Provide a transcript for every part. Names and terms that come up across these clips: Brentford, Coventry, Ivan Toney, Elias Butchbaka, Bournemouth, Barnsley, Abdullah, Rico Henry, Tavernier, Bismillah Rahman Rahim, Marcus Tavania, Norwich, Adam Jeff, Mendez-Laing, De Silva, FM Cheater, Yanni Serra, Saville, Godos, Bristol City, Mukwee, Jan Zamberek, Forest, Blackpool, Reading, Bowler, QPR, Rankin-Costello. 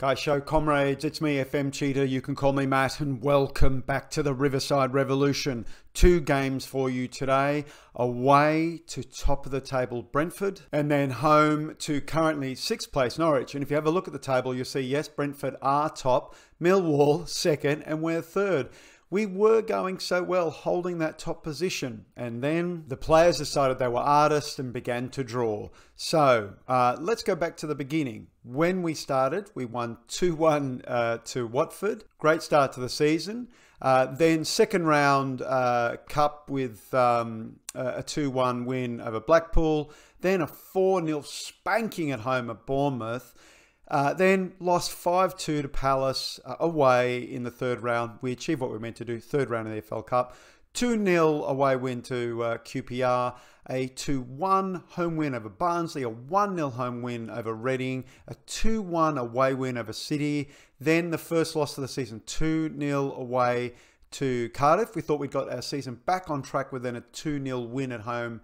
Guys, show comrades, it's me, FM Cheater. You can call me Matt, and welcome back to the Riverside Revolution. Two games for you today, away to top of the table Brentford, and then home to currently sixth place Norwich. And if you have a look at the table, you'll see, yes, Brentford are top, Millwall second, and we're third. We were going so well holding that top position, and then the players decided they were artists and began to draw. So let's go back to the beginning. When we started, we won 2-1 to Watford. Great start to the season. Then second round cup with a 2-1 win over Blackpool. Then a 4-0 spanking at home at Bournemouth. Then lost 5-2 to Palace away in the third round. We achieved what we meant to do, third round of the AFL Cup. 2-0 away win to QPR, a 2-1 home win over Barnsley, a 1-0 home win over Reading, a 2-1 away win over City. Then the first loss of the season, 2-0 away to Cardiff. We thought we'd got our season back on track with then a 2-0 win at home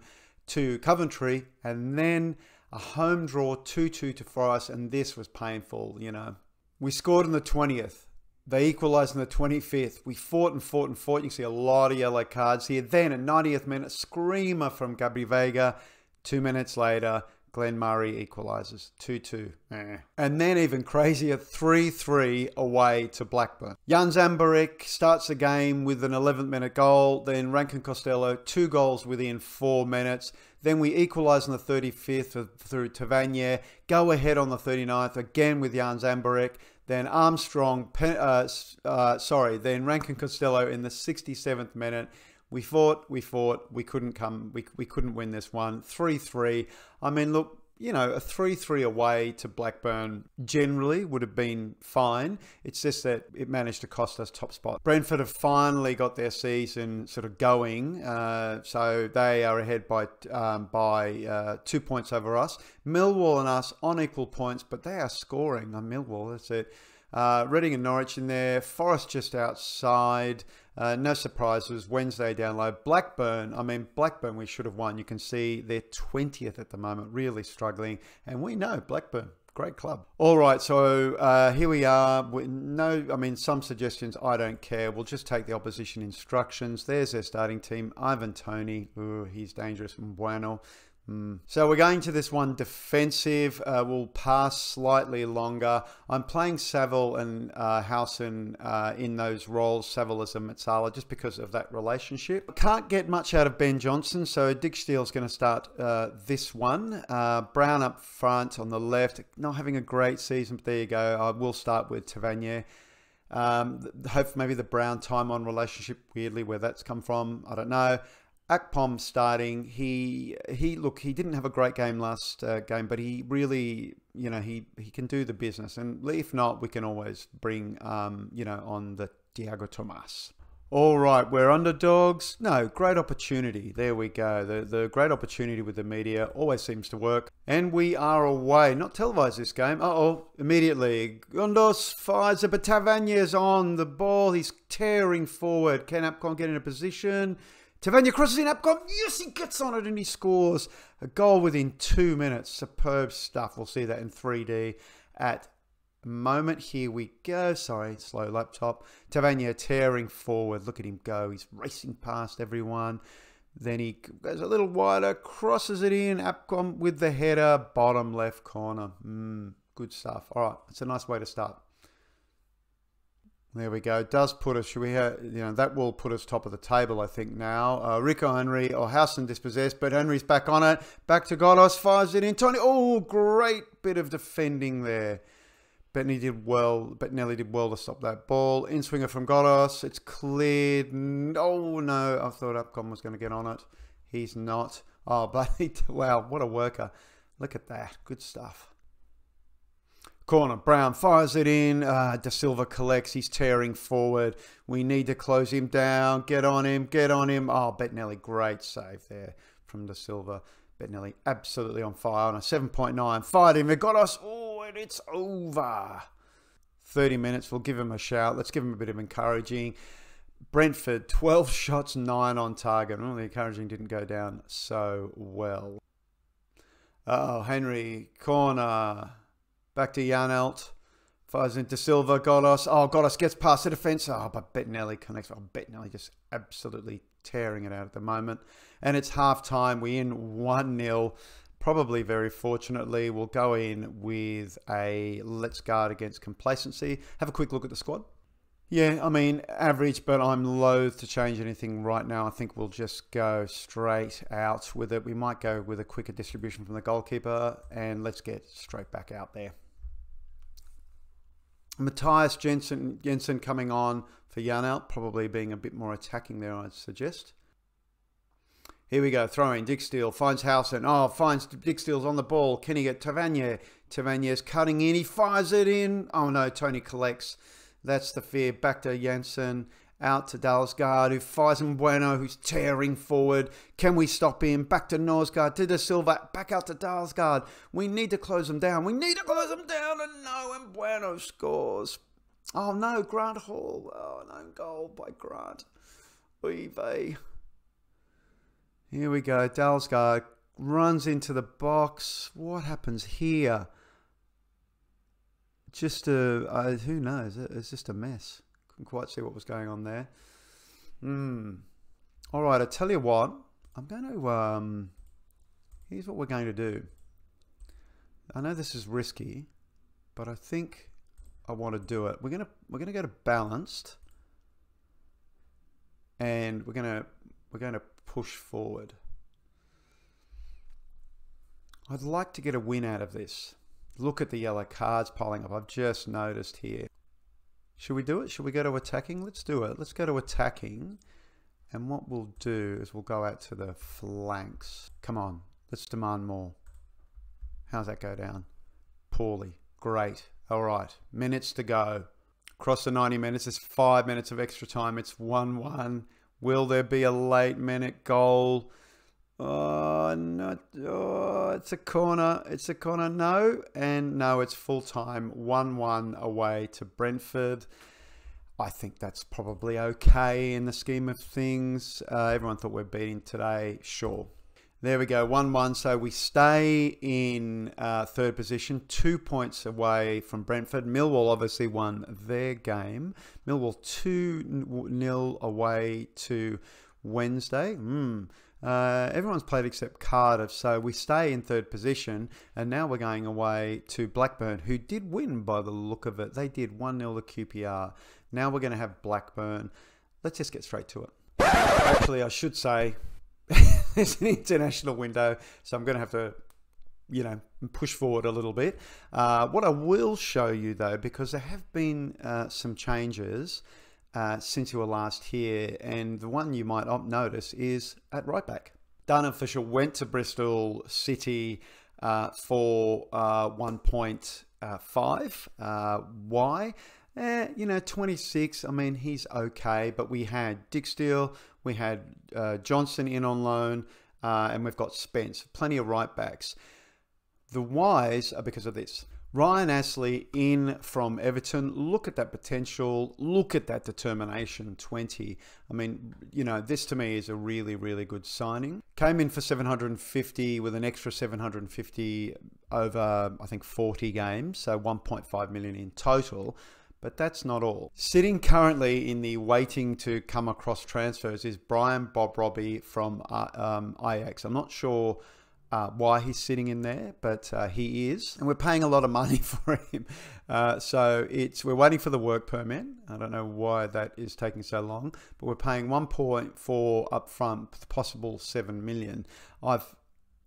to Coventry. And then a home draw 2-2 to Fry, and this was painful, you know. We scored in the 20th. They equalised in the 25th. We fought and fought and fought. You can see a lot of yellow cards here. Then at 90th minute, screamer from Gabri Vega. 2 minutes later, Glenn Murray equalises 2-2. And then even crazier, 3-3 away to Blackburn. Jan Zamberek starts the game with an 11th minute goal. Then Rankin-Costello, 2 goals within 4 minutes. Then we equalise on the 35th through Tavania. Go ahead on the 39th, again with Jan Zamberek. Then Armstrong, then Rankin-Costello in the 67th minute. We fought. We couldn't win this one. 3-3. I mean, look, you know, a 3-3 away to Blackburn generally would have been fine. It's just that it managed to cost us top spot. Brentford have finally got their season sort of going. So they are ahead by 2 points over us. Millwall and us on equal points, but they are scoring on Millwall. That's it. Reading and Norwich in there. Forest just outside. No surprises. Wednesday down low. Blackburn. I mean, Blackburn we should have won. You can see they're 20th at the moment. Really struggling. And we know Blackburn. Great club. All right. So here we are. I mean, some suggestions. I don't care. We'll just take the opposition instructions. There's their starting team. Ivan Toney. Ooh, he's dangerous. Bueno. So we're going to this one defensive. We'll pass slightly longer. I'm playing Saville and Howson in those roles, Saville as a Matsala, just because of that relationship. Can't get much out of Ben Johnson, so Dick Steele's going to start this one. Brown up front on the left. Not having a great season, but there you go. I will start with Tavernier. Hope maybe the Brown time-on relationship, weirdly, where that's come from. I don't know. Akpom starting, he didn't have a great game last game, but he really, you know, he can do the business. And if not, we can always bring, you know, on the Diego Tomas. All right, we're underdogs. No, great opportunity. There we go. The great opportunity with the media always seems to work. And we are away. Not televised this game. Uh-oh, immediately. Godos fires it, but Tavania's on the ball. He's tearing forward. Can Akpom get in a position? Tavania crosses in, Akpom, yes, he gets on it and he scores a goal within 2 minutes. Superb stuff. We'll see that in 3D at a moment. Here we go. Sorry, slow laptop. Tavania tearing forward. Look at him go. He's racing past everyone. Then he goes a little wider, crosses it in. Akpom with the header, bottom left corner. Good stuff. All right, it's a nice way to start. There we go. It does put us, you know, that will put us top of the table, I think, now. Rico Henry or Howson dispossessed, but Henry's back on it. Back to Godos, fires it in. Tony, oh, great bit of defending there. Bettinelli did well to stop that ball. In swinger from Godos. It's cleared. Oh, no. I thought Akpom was going to get on it. He's not. Oh, but wow, what a worker. Look at that. Good stuff. Corner, Brown fires it in. De Silva collects. He's tearing forward. We need to close him down. Get on him. Get on him. Oh, Bettinelli, great save there from De Silva. Bettinelli absolutely on fire on a 7.9. Fired him. It got us. Oh, and it's over. 30 minutes. We'll give him a shout. Let's give him a bit of encouraging. Brentford, 12 shots, 9 on target. Oh, the encouraging didn't go down so well. Oh, Henry, corner. Back to Jan Alt. Fires in De Silva, Godos. Oh, Godos gets past the defence. Oh, but Bettinelli connects. Oh, Bettinelli just absolutely tearing it out at the moment. And it's half-time. We in 1-0. Probably very fortunately. We'll go in with a let's guard against complacency. Have a quick look at the squad. Yeah, I mean, average, but I'm loath to change anything right now. I think we'll just go straight out with it. We might go with a quicker distribution from the goalkeeper, and let's get straight back out there. Matthias Jensen coming on for Jan out, probably being a bit more attacking there, I'd suggest. Here we go, throw in, Dick Steele, finds Howson, oh, finds Dick Steele's on the ball, can he get Tavania? Tavanier's cutting in, he fires it in, oh no, Tony collects, that's the fear, back to Janssen, out to Dalsgaard, who fires in Bueno, who's tearing forward, can we stop him? Back to Norsgaard, to De Silva, back out to Dalsgaard, we need to close him down, and no, and Bueno scores, oh no, Grant Hall, oh no, goal by Grant, oy vey. Here we go, Dalsgaard runs into the box. What happens here? Just a, who knows, it's just a mess. Couldn't quite see what was going on there. All right, I tell you what, I'm going to, here's what we're going to do. I know this is risky, but I think I want to do it. We're going to go to balanced, and we're going to push forward. I'd like to get a win out of this. Look at the yellow cards piling up. I've just noticed here. Should we do it? Should we go to attacking? Let's do it. Let's go to attacking. And what we'll do is we'll go out to the flanks. Come on. Let's demand more. How's that go down? Poorly. Great. All right. Minutes to go. Across the 90 minutes. There's 5 minutes of extra time. It's 1-1. Will there be a late-minute goal? Oh, no. Oh, it's a corner. It's a corner. No. And no, it's full-time. 1-1 away to Brentford. I think that's probably okay in the scheme of things. Everyone thought we're beating today. Sure. There we go. 1-1. So we stay in third position. 2 points away from Brentford. Millwall obviously won their game. Millwall 2-0 away to Wednesday. Everyone's played except Cardiff. So we stay in third position. And now we're going away to Blackburn, who did win by the look of it. They did 1-0 to QPR. Now we're going to have Blackburn. Let's just get straight to it. Actually, I should say... There's an international window, so I'm going to have to, you know, push forward a little bit. What I will show you, though, because there have been some changes since you were last here, and the one you might notice is at right back. Darren Fisher went to Bristol City for 1.5. Why? You know, 26, I mean, he's okay, but we had Dick Steele, we had Johnson in on loan, and we've got Spence. Plenty of right backs. The whys are because of this. Ryan Ashley in from Everton. Look at that potential. Look at that determination, 20. I mean, you know, this to me is a really, really good signing. Came in for 750 with an extra 750 over, I think, 40 games. So 1.5 million in total. But that's not all. Sitting currently in the waiting to come across transfers is Brian Bob Robbie from Ajax. I'm not sure why he's sitting in there, but he is. And we're paying a lot of money for him. So we're waiting for the work permit. I don't know why that is taking so long, but we're paying 1.4 up front, possible 7 million. I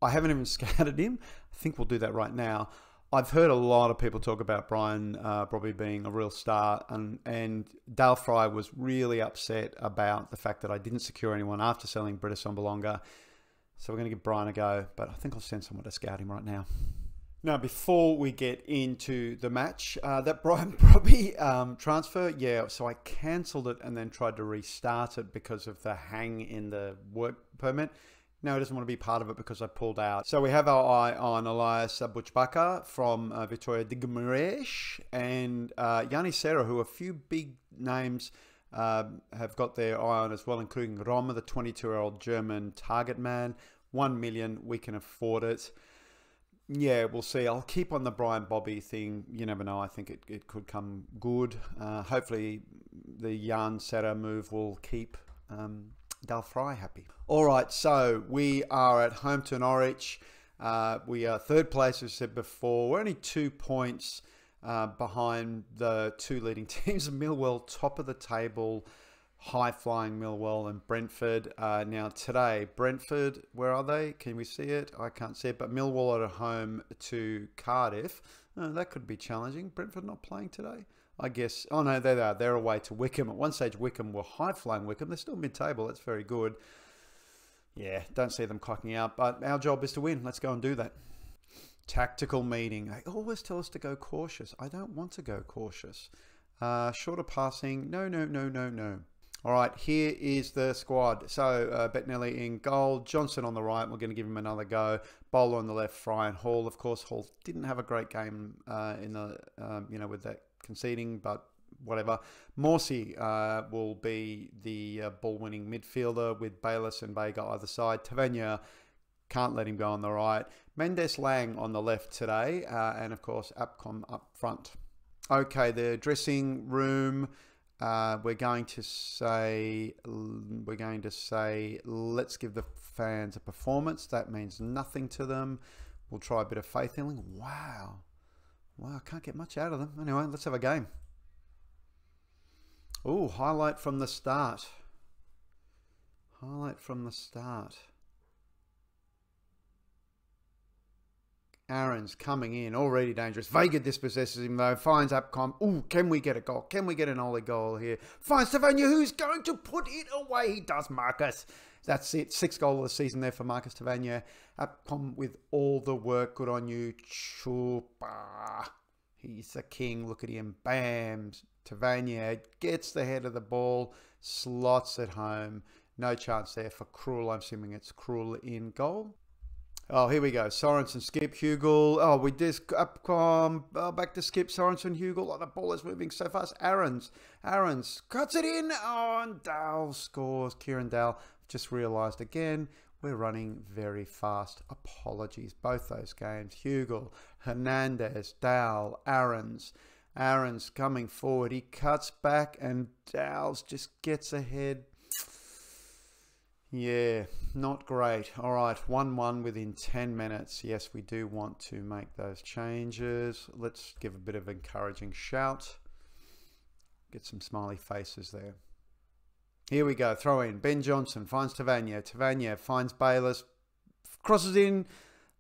haven't even scouted him. I think we'll do that right now. I've heard a lot of people talk about Brian probably being a real star, and Dale Fry was really upset about the fact that I didn't secure anyone after selling British Sombalonga. So we're going to give Brian a go, but I think I'll send someone to scout him right now. Now, before we get into the match, that Brian Robbie transfer, yeah, so I cancelled it and then tried to restart it because of the hang in the work permit. No, he doesn't want to be part of it because I pulled out. So we have our eye on Elias Butchbaka from Vitória de Guimarães and Yanni Serra, who a few big names have got their eye on as well, including Roma, the 22-year-old German target man. 1 million, we can afford it. Yeah, we'll see. I'll keep on the Brian Bobby thing. You never know. I think it could come good. Hopefully the Jan Zamberek move will keep Dal Fry happy. All right, so we are at home to Norwich. We are third place, as I said before. We're only 2 points behind the two leading teams. Millwall, top of the table, high-flying Millwall, and Brentford. Now today, Brentford, where are they? Can we see it? I can't see it, but Millwall are at home to Cardiff. That could be challenging. Brentford not playing today, I guess. Oh no, they are. They're away to Wickham. At one stage, Wickham were high-flying Wickham. They're still mid-table. That's very good. Yeah, don't see them cocking out, but our job is to win. Let's go and do that. Tactical meeting. They always tell us to go cautious. I don't want to go cautious. Shorter passing. No, no, no, no, no. All right, here is the squad. So, Bettinelli in goal. Johnson on the right. We're going to give him another go. Bowler on the left. Fry and Hall. Of course, Hall didn't have a great game in the, with that conceding, but whatever. Morsi will be the ball-winning midfielder with Bayless and Vega either side. Tavernier, can't let him go on the right. Mendez-Laing on the left today. And, of course, Akpom up front. Okay, the dressing room. We're going to say, let's give the fans a performance. That means nothing to them. We'll try a bit of faith healing. Wow. Wow, I can't get much out of them. Anyway, let's have a game. Ooh, highlight from the start. Highlight from the start. Aaron's coming in, already dangerous. Vega dispossesses him though, finds Akpom. Ooh, can we get a goal? Can we get an Ollie goal here? Finds Tavania, who's going to put it away. He does, Marcus. That's it. 6th goal of the season there for Marcus Tavania. Akpom with all the work. Good on you, Chupa. He's the king. Look at him. Bam. Tavania gets the head of the ball, slots it home. No chance there for Krul. I'm assuming it's Krul in goal. Oh, here we go. Sorensen, Skip, Hugel. Oh, we disc Akpom. Oh, back to Skip, Sorensen, Hugel. Oh, the ball is moving so fast. Aaron's cuts it in. Oh, and Dal scores. Kieran Dal just realised again, we're running very fast. Apologies, both those games. Hugel, Hernandez, Dal, Aaron's. Aaron's coming forward. He cuts back and Dals just gets ahead. Yeah, not great. All right, 1-1 within 10 minutes. Yes, we do want to make those changes. Let's give a bit of encouraging shout. Get some smiley faces there. Here we go. Throw in. Ben Johnson finds Tavania. Tavania finds Bayless. Crosses in.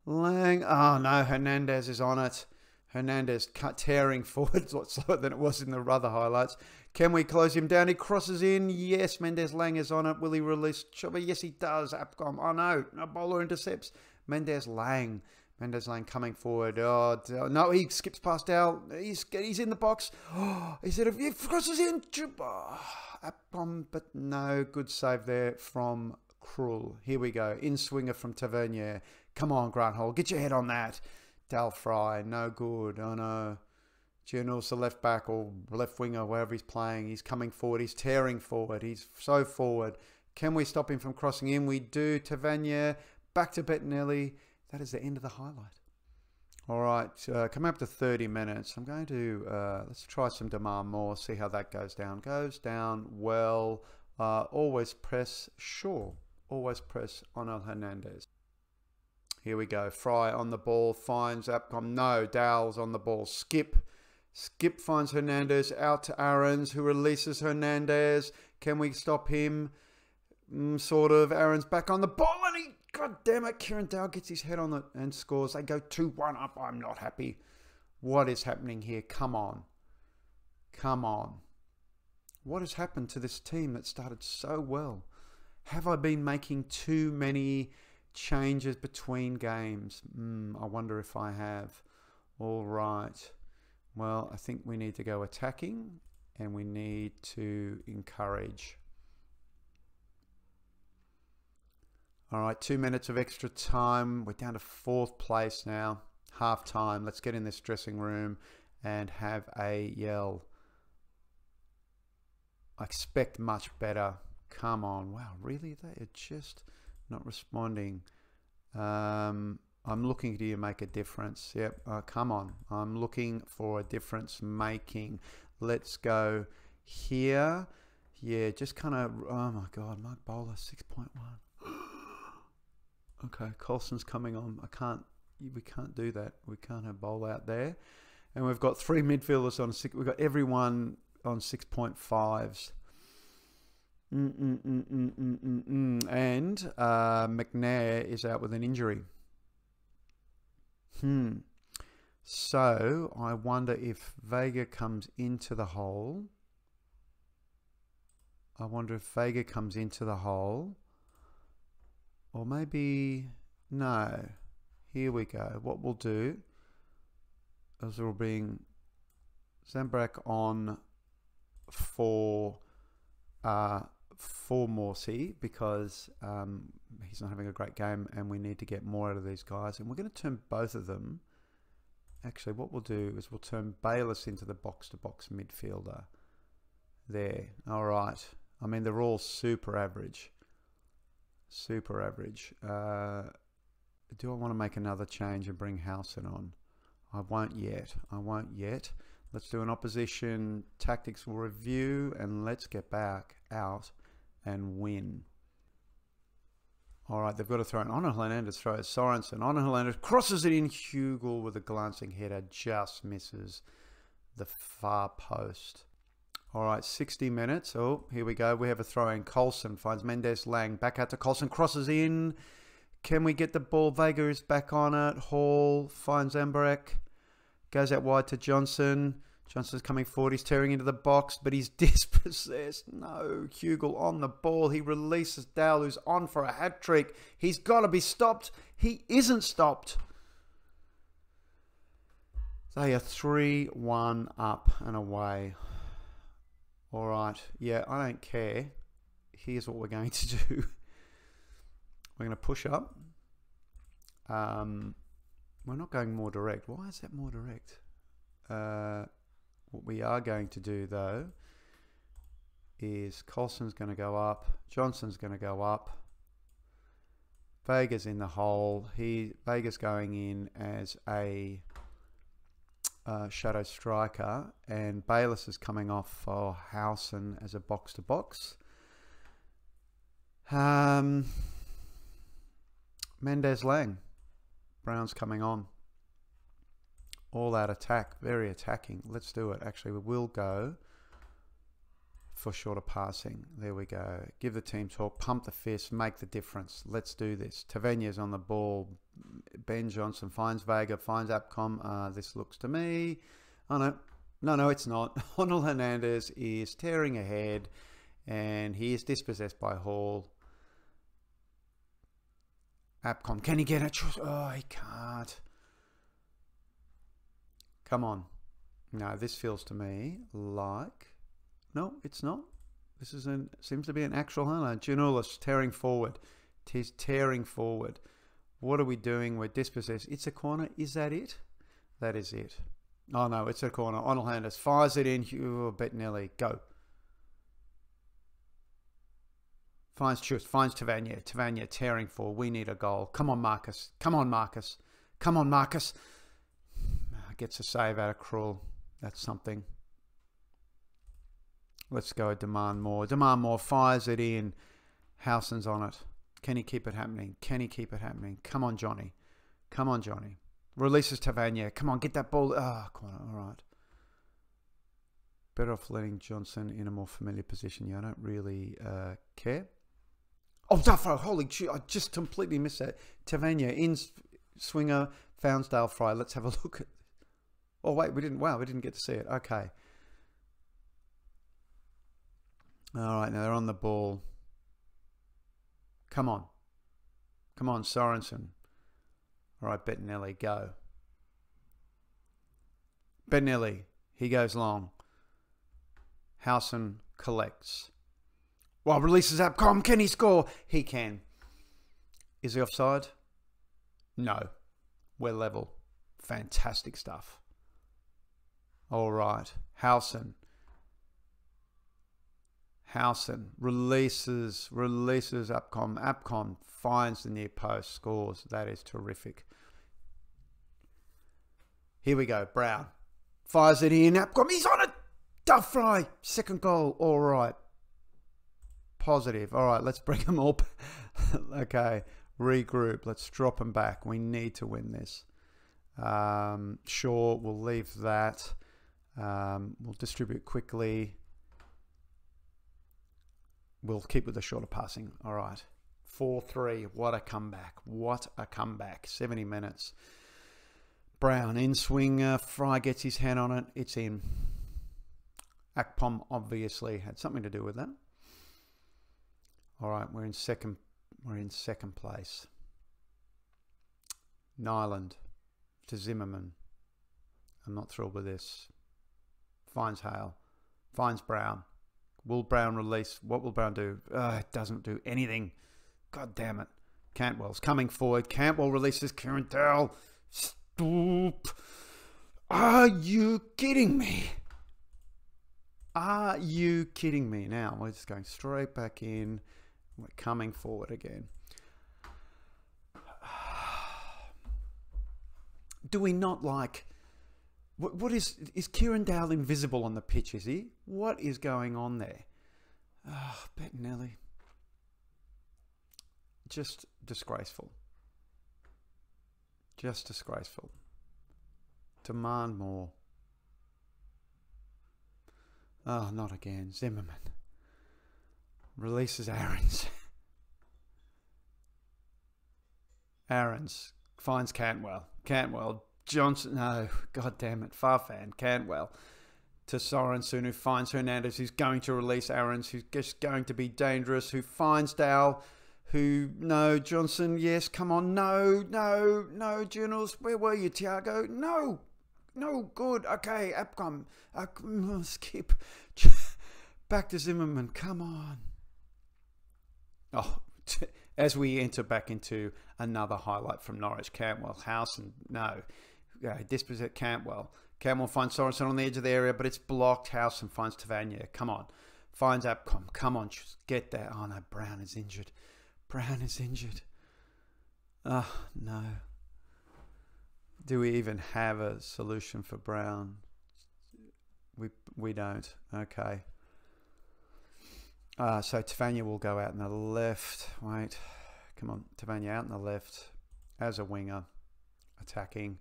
Lang. Oh, no. Hernandez is on it. Hernandez tearing forward, a lot slower than it was in the Rother highlights. Can we close him down? He crosses in. Yes, Mendez-Laing is on it. Will he release Chubba? Yes, he does. Akpom. Oh, no. Bowler intercepts. Mendez-Laing. Mendez-Laing coming forward. Oh, no. He skips past Dal. He's in the box. Oh, he crosses in. Chubba. Akpom, but no. Good save there from Krul. Here we go. In swinger from Tavernier. Come on, Grant Hall. Get your head on that. Dal Fry, no good. Oh no. Journal's the left back or left winger, wherever he's playing. He's coming forward. He's tearing forward. He's so forward. Can we stop him from crossing in? We do. Tavernier back to Bettinelli. That is the end of the highlight. All right, coming up to 30 minutes. I'm going to let's try some Damar Moore. See how that goes down. Goes down well. Always press. Sure. Always press on El Hernandez. Here we go. Fry on the ball. Finds Akpom. No. Dowell's on the ball. Skip. Skip finds Hernandez. Out to Aaron's, who releases Hernandez. Can we stop him? Sort of. Aaron's back on the ball. And he, God damn it, Kieran Dal gets his head on it and scores. They go 2-1 up. I'm not happy. What is happening here? Come on. Come on. What has happened to this team that started so well? Have I been making too many changes between games? I wonder if I have. All right. Well, I think we need to go attacking and we need to encourage. All right, 2 minutes of extra time. We're down to 4th place now. Half time. Let's get in this dressing room and have a yell. I expect much better. Come on. Wow, really? They are just not responding. I'm looking to you make a difference. Yep, come on. I'm looking for a difference making. Let's go here. Yeah, just kind of, oh my God, Mark Bowler, 6.1. Okay, Colson's coming on. We can't do that. We can't have Bowl out there. And we've got three midfielders on six. We've got everyone on 6.5s. And McNair is out with an injury. So I wonder if Vega comes into the hole. I wonder if Vega comes into the hole. Or maybe, no. Here we go. What we'll do is we'll bring Zamberek on for Morsi because he's not having a great game and we need to get more out of these guys. And we're going to turn both of them. Actually, what we'll do is we'll turn Bayless into the box-to-box midfielder. There. All right. I mean, they're all super average. Super average. Do I want to make another change and bring Howson on? I won't yet. I won't yet. Let's do an opposition tactics review and let's get back out and win. All right, they've got to throw in. Ono Hernandez throws Sorensen. Ono Hernandez crosses it in. Hugel with a glancing header just misses the far post. All right, 60 minutes. Oh, here we go. We have a throw in. Coulson finds Mendez-Laing. Back out to Coulson. Crosses in. Can we get the ball? Vega is back on it. Hall finds Zamberek. Goes out wide to Johnson. Johnson's coming forward. He's tearing into the box, but he's dispossessed. No. Hugel on the ball. He releases Dowell, who's on for a hat-trick. He's got to be stopped. He isn't stopped. They are 3-1 up and away. All right. Yeah, I don't care. Here's what we're going to do. We're going to push up. We're not going more direct. Why is that more direct? What we are going to do, though, is Coulson's going to go up. Johnson's going to go up. Vega's in the hole. Vega's going in as a shadow striker. And Bayless is coming off for Howson as a box-to-box. Mendez-Laing. Brown's coming on. All out attack. Very attacking. Let's do it. Actually, we will go for shorter passing. There we go. Give the team talk. Pump the fist. Make the difference. Let's do this. Tavernia's on the ball. Ben Johnson finds Vega. Finds Akpom. This looks to me. Oh, no. No, no, it's not. Onel Hernandez is tearing ahead. And he is dispossessed by Hall. Akpom, can he get it? Oh, he can't. Come on. No, this feels to me like... No, it's not. This is seems to be an actual hunter. Janulis tearing forward. He's tearing forward. What are we doing? We're dispossessed. It's a corner. Is that it? That is it. Oh, no, it's a corner. Onelhanders fires it in. Oh, Bettinelli, go. Finds Tavania. Tavania tearing for. We need a goal. Come on, Marcus. Come on, Marcus. Come on, Marcus. Gets a save out of Krul. That's something. Let's go. Demand more. Demand more. Fires it in. Howson's on it. Can he keep it happening? Can he keep it happening? Come on, Johnny. Come on, Johnny. Releases Tavania. Come on, get that ball. Ah, corner. All right. Better off letting Johnson in a more familiar position. Yeah, I don't really care. Oh, Duffo, holy shit, I just completely missed that. Tavernier, in swinger, Founsdale Fry. Let's have a look at... Oh, wait, we didn't... Wow, we didn't get to see it. Okay. All right, now they're on the ball. Come on. Come on, Sorensen. All right, Bettinelli, go. Bettinelli, he goes long. Howson collects. Well, releases Akpom. Can he score? He can. Is he offside? No. We're level. Fantastic stuff. All right. Howson. Howson releases Akpom. Akpom finds the near post, scores. That is terrific. Here we go. Brown fires it in. Akpom, he's on it. Duff Fry. Second goal. All right. Positive. All right. Let's bring them up. Okay. Regroup. Let's drop them back. We need to win this. Sure. We'll leave that. We'll distribute quickly. We'll keep with the shorter passing. All right. 4-3. What a comeback. What a comeback. 70 minutes. Brown in swing. Fry gets his hand on it. It's in. Akpom obviously had something to do with that. All right, we're in second place. Nyland to Zimmerman. I'm not thrilled with this. Finds Hale. Finds Brown. Will Brown release? What will Brown do? It doesn't do anything. God damn it. Cantwell's coming forward. Cantwell releases Kirindale. Stoop. Are you kidding me? Are you kidding me? Now we're just going straight back in. We're coming forward again. Do we not like... What is Kirindale invisible on the pitch, is he? What is going on there? Oh, Bettinelli. Just disgraceful. Just disgraceful. Demand more. Oh, not again. Zimmerman. Releases Aarons. Aarons. Finds Cantwell. Cantwell. Johnson, no, god damn it, Farfan, Cantwell to Sorensen, who finds Hernandez, who's going to release Aarons, who's just going to be dangerous, who finds Dow, who, no, Johnson, yes, come on, no, no, no, Journals, where were you, Tiago? No, no, good, okay, Akpom, skip, back to Zimmerman, come on. Oh, as we enter back into another highlight from Norwich, Cantwell, Howson, no. Dispossess Cantwell. Cantwell finds Sorensen on the edge of the area, but it's blocked. Howson finds Tavania. Come on. Finds Akpom. Come on. Get there. Oh, no. Brown is injured. Brown is injured. Oh, no. Do we even have a solution for Brown? We don't. Okay. So Tavania will go out in the left. Wait. Come on. Tavania out in the left as a winger. Attacking.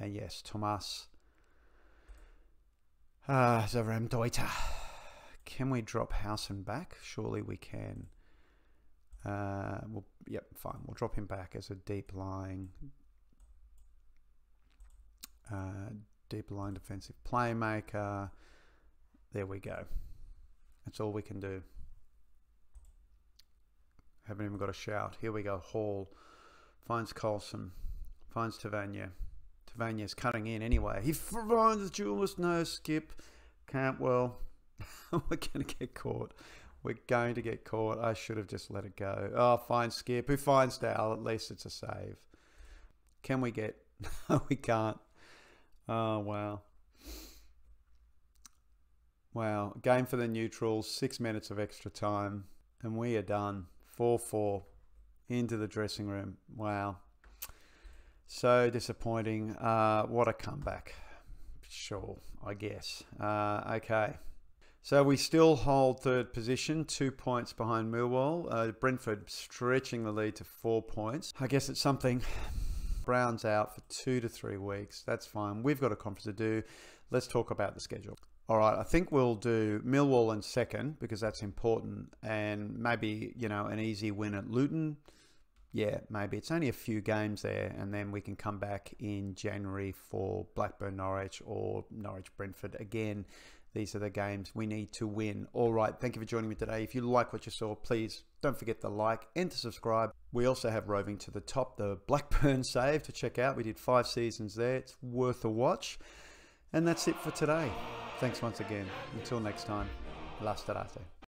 And yes, Tomas. Zarem Deuter. Can we drop Howson back? Surely we can. We'll, yep, fine. We'll drop him back as a deep lying defensive playmaker. There we go. That's all we can do. Haven't even got a shout. Here we go. Hall finds Coulson. Finds Tavania. Tavania's cutting in anyway. He finds the duelist. No, skip. Cantwell. We're going to get caught. We're going to get caught. I should have just let it go. Oh, finds Skip. Who finds Dowell? At least it's a save. Can we get... No, we can't. Oh, wow. Wow. Game for the neutrals. 6 minutes of extra time. And we are done. 4-4. Into the dressing room. Wow. So disappointing. What a comeback. Sure, I guess. Okay. So we still hold third position, 2 points behind Millwall. Brentford stretching the lead to 4 points. I guess it's something. Brown's out for 2 to 3 weeks. That's fine. We've got a conference to do. Let's talk about the schedule. All right, I think we'll do Millwall in second because that's important. And maybe, you know, an easy win at Luton. Yeah, maybe. It's only a few games there, and then we can come back in January for Blackburn Norwich or Norwich Brentford. Again, these are the games we need to win. All right, thank you for joining me today. If you like what you saw, please don't forget to like and to subscribe. We also have Roving to the Top, the Blackburn save to check out. We did 5 seasons there. It's worth a watch. And that's it for today. Thanks once again. Until next time, la starate.